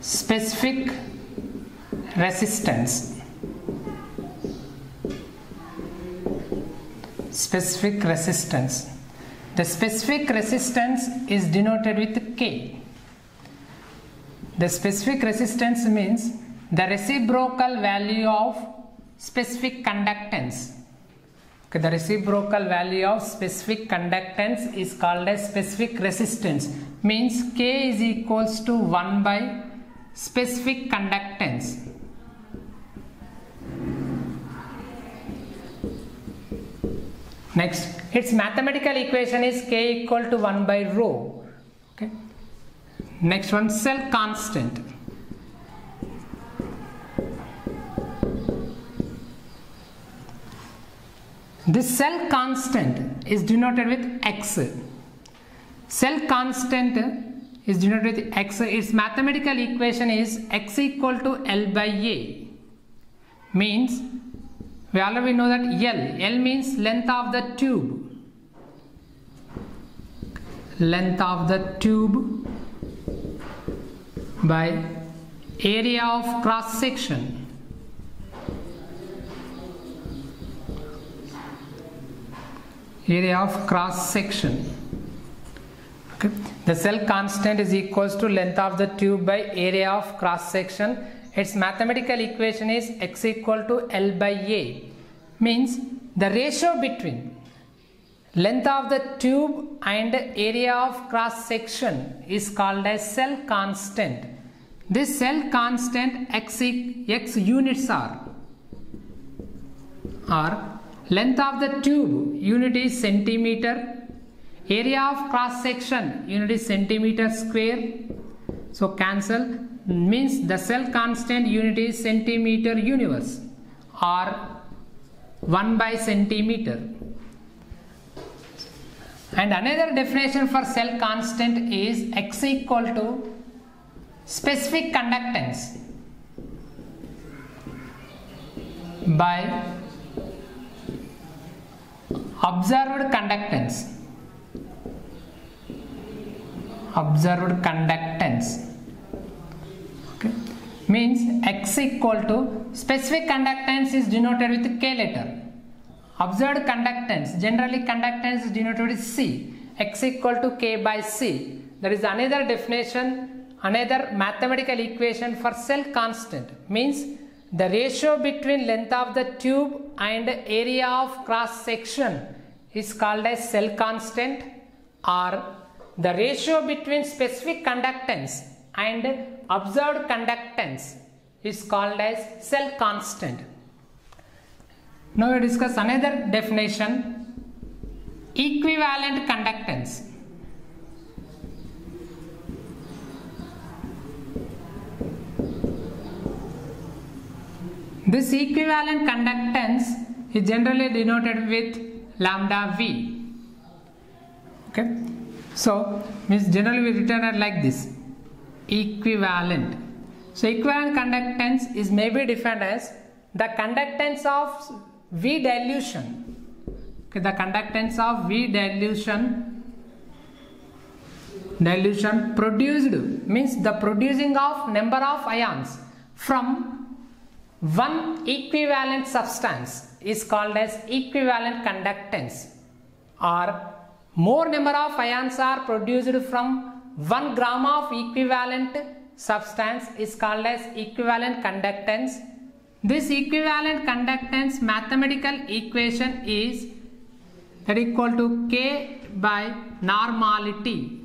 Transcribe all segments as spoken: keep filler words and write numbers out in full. specific resistance specific resistance the specific resistance is denoted with K. The specific resistance means the reciprocal value of specific conductance. Okay, the reciprocal value of specific conductance is called as specific resistance, means K is equals to one by specific conductance. Next, its mathematical equation is K equal to one by rho. Okay. Next one, cell constant. This cell constant is denoted with X. Cell constant is denoted with X. Its mathematical equation is X equal to L by A. Means we already know that L. L means length of the tube. Length of the tube by area of cross section. Area of cross section. Okay. The cell constant is equals to length of the tube by area of cross section. Its mathematical equation is X equal to L by A, means the ratio between length of the tube and area of cross section is called as cell constant. This cell constant x, x units are are length of the tube unit is centimeter, area of cross section unit is centimeter square, so cancel, means the cell constant unit is centimeter universe or one by centimeter. And another definition for cell constant is X equal to specific conductance by observed conductance observed conductance Okay. Means X equal to specific conductance is denoted with K letter. Observed conductance, generally conductance is denoted with C. X equal to K by C. That is another definition, another mathematical equation for cell constant. Means the ratio between length of the tube and area of cross section is called as cell constant, or the ratio between specific conductance and observed conductance is called as cell constant. Now we discuss another definition, equivalent conductance. This equivalent conductance is generally denoted with lambda V. Okay, so means generally we written it like this, equivalent. So equivalent conductance is may be defined as the conductance of V dilution. Okay, the conductance of V dilution dilution produced, means the producing of number of ions from one equivalent substance is called as equivalent conductance, or more number of ions are produced from one gram of equivalent substance is called as equivalent conductance. This equivalent conductance mathematical equation is that equal to K by normality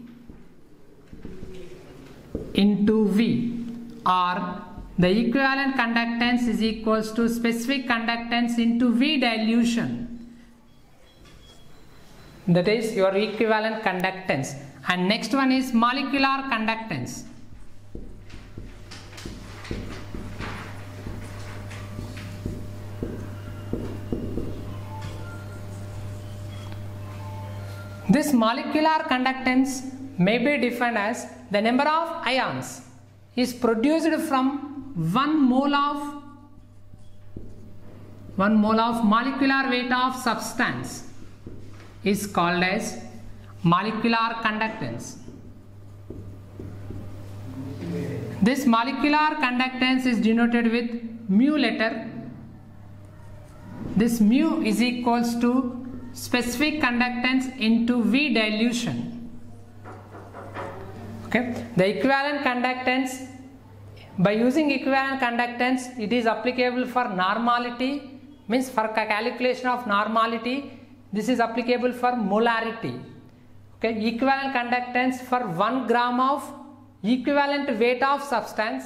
into V, or the equivalent conductance is equals to specific conductance into V dilution. That is your equivalent conductance. And next one is molecular conductance. This molecular conductance may be defined as the number of ions is produced from one mole of one mole of molecular weight of substance is called as molecular conductance. This molecular conductance is denoted with mu letter. This mu is equals to specific conductance into V dilution. Okay, the equivalent conductance, by using equivalent conductance, it is applicable for normality, means for calculation of normality. This is applicable for molarity. Okay, equivalent conductance for one gram of equivalent weight of substance.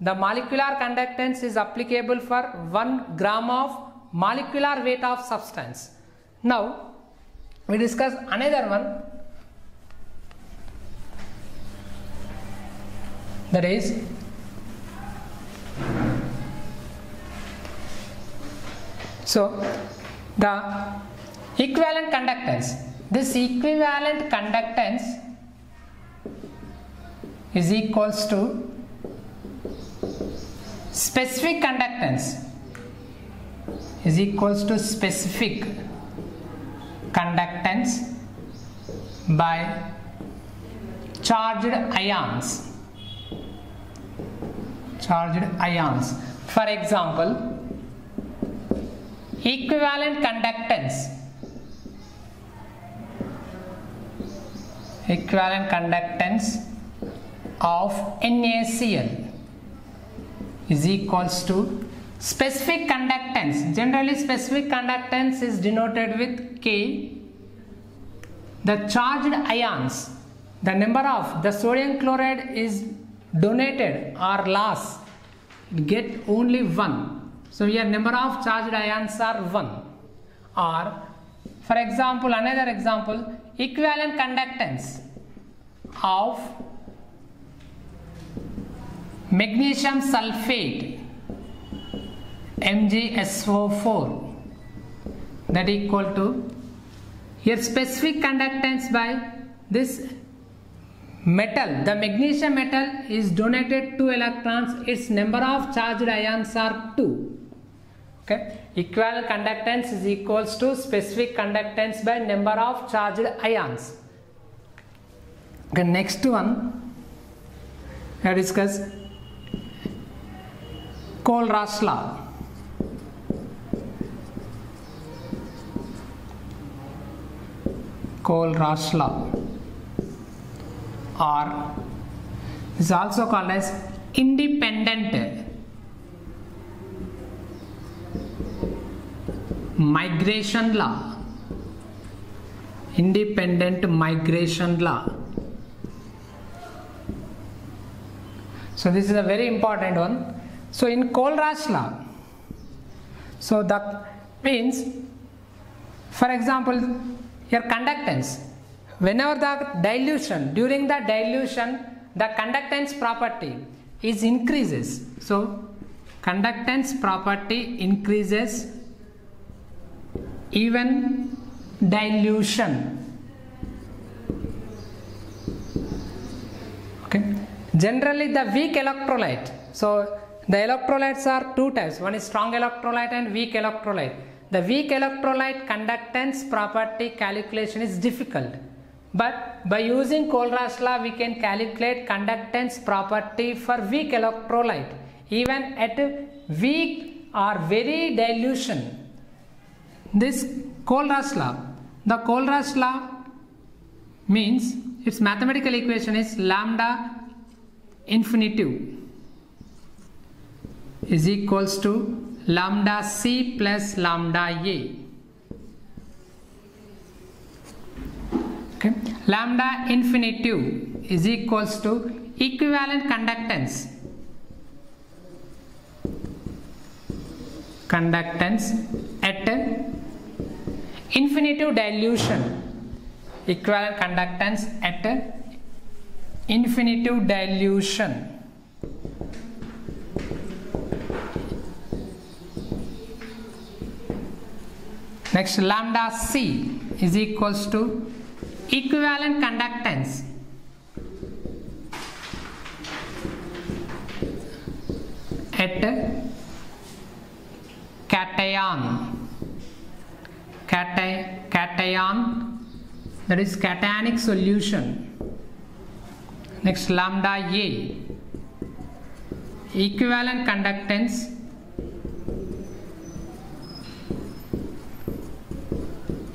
The molecular conductance is applicable for one gram of molecular weight of substance. Now we discuss another one, that is so the equivalent conductance. This equivalent conductance is equals to specific conductance is equals to specific conductance by charged ions. Charged ions. For example, equivalent conductance. Equivalent conductance of NaCl is equals to specific conductance. Generally specific conductance is denoted with K. The charged ions, the number of the sodium chloride is donated or lost, get only one. So here number of charged ions are one. Or for example, another example, equivalent conductance of magnesium sulfate M g S O four, that equal to here specific conductance by this metal, the magnesium metal is donated two electrons, its number of charged ions are two. Okay, equivalent conductance is equals to specific conductance by number of charged ions. Okay, next one I discuss Kohlrausch law. Kohlrausch law, or is also called as independent migration law. Independent migration law. So this is a very important one. So in Kohlrausch law, so that means, for example, your conductance, whenever the dilution, during the dilution the conductance property is increases, so conductance property increases even dilution. Okay, generally the weak electrolyte, so the electrolytes are two types, one is strong electrolyte and weak electrolyte. The weak electrolyte conductance property calculation is difficult, but by using Kohlrausch law we can calculate conductance property for weak electrolyte even at weak or very dilution. This Kohlrausch law, the Kohlrausch law means its mathematical equation is lambda infinitive is equals to lambda C plus lambda A. Okay, lambda infinitive is equals to equivalent conductance conductance at infinitive dilution. Equivalent conductance at infinitive dilution. Next, lambda C is equals to equivalent conductance at cation, cation, cation, that is cationic solution. Next, lambda A equivalent conductance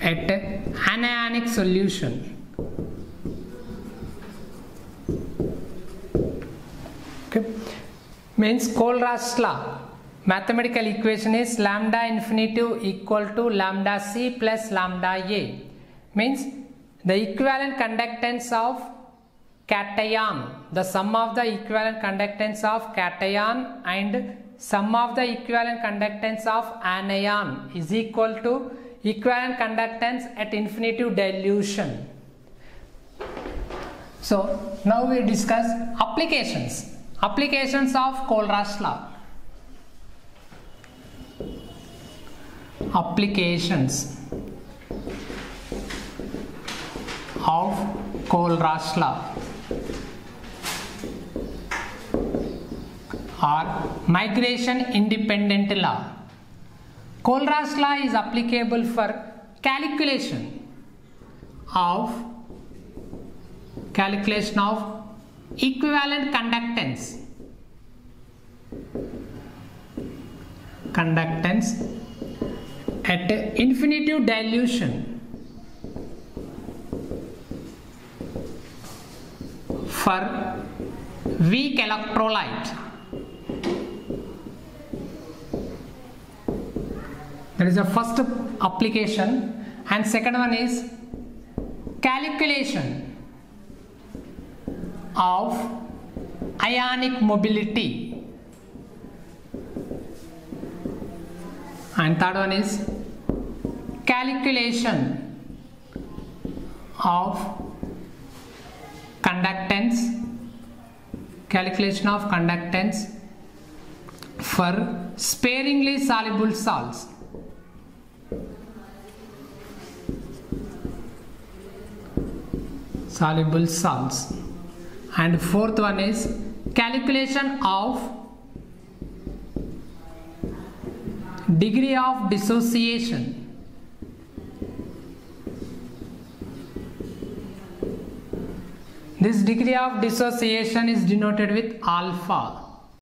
at anionic solution. Okay. Means Kohlrausch law. Mathematical equation is lambda infinitive equal to lambda c plus lambda a. Means the equivalent conductance of cation, the sum of the equivalent conductance of cation and sum of the equivalent conductance of anion is equal to equivalent conductance at infinitive dilution. So now we discuss applications. Applications of Kohlrausch law. Applications of Kohlrausch law or migration independent law. Kohlrausch law is applicable for calculation of calculation of equivalent conductance conductance at infinitive dilution for weak electrolyte. That is the first application, and second one is calculation of ionic mobility, and third one is calculation of conductance calculation of conductance for sparingly soluble salts. Soluble salts and fourth one is calculation of degree of dissociation . This degree of dissociation is denoted with alpha.